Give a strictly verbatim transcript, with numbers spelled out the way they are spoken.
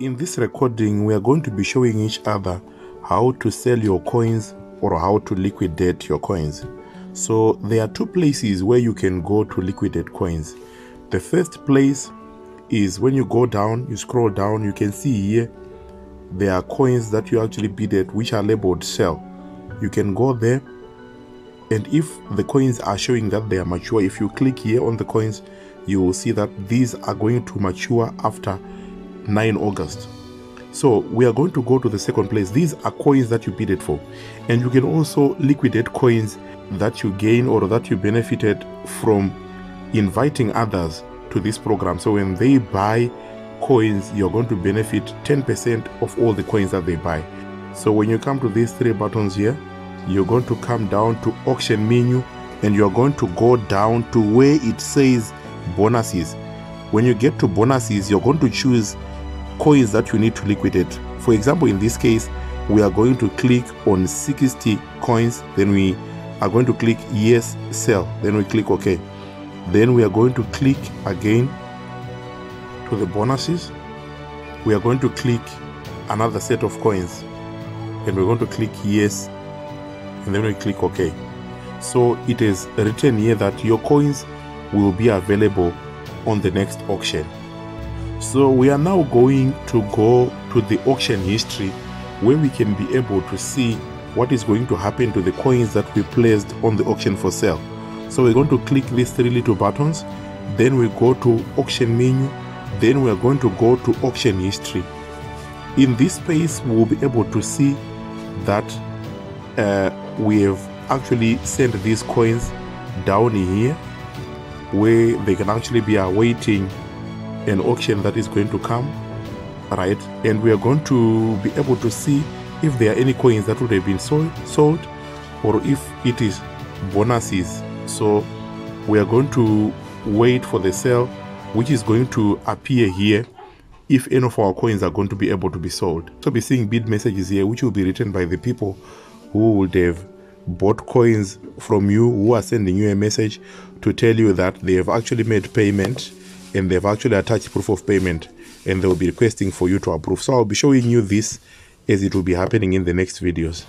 In this recording, we are going to be showing each other how to sell your coins or how to liquidate your coins. So there are two places where you can go to liquidate coins. The first place is when you go down, you scroll down, you can see here there are coins that you actually bid at which are labeled sell. You can go there, and if the coins are showing that they are mature, if you click here on the coins, you will see that these are going to mature after nine August. So we are going to go to the second place. These are coins that you bidded for, and you can also liquidate coins that you gain or that you benefited from inviting others to this program. So when they buy coins, you're going to benefit ten percent of all the coins that they buy. So when you come to these three buttons here, you're going to come down to auction menu, and you're going to go down to where it says bonuses. When you get to bonuses, you're going to choose coins that you need to liquidate. For example, in this case, we are going to click on sixty coins, then we are going to click yes, sell, then we click OK. Then we are going to click again to the bonuses. We are going to click another set of coins, and we're going to click yes, and then we click OK. So it is written here that your coins will be available on the next auction. So we are now going to go to the auction history, where we can be able to see what is going to happen to the coins that we placed on the auction for sale. So we're going to click these three little buttons, then we go to auction menu, then we are going to go to auction history. In this space, we'll be able to see that uh, we have actually sent these coins down here, where they can actually be awaiting an auction that is going to come, right? And we are going to be able to see if there are any coins that would have been sold, sold or if it is bonuses. So we are going to wait for the sale, which is going to appear here if any of our coins are going to be able to be sold. So be seeing bid messages here, which will be written by the people who would have bought coins from you, who are sending you a message to tell you that they have actually made payment and they've actually attached proof of payment, and they'll be requesting for you to approve. So I'll be showing you this as it will be happening in the next videos.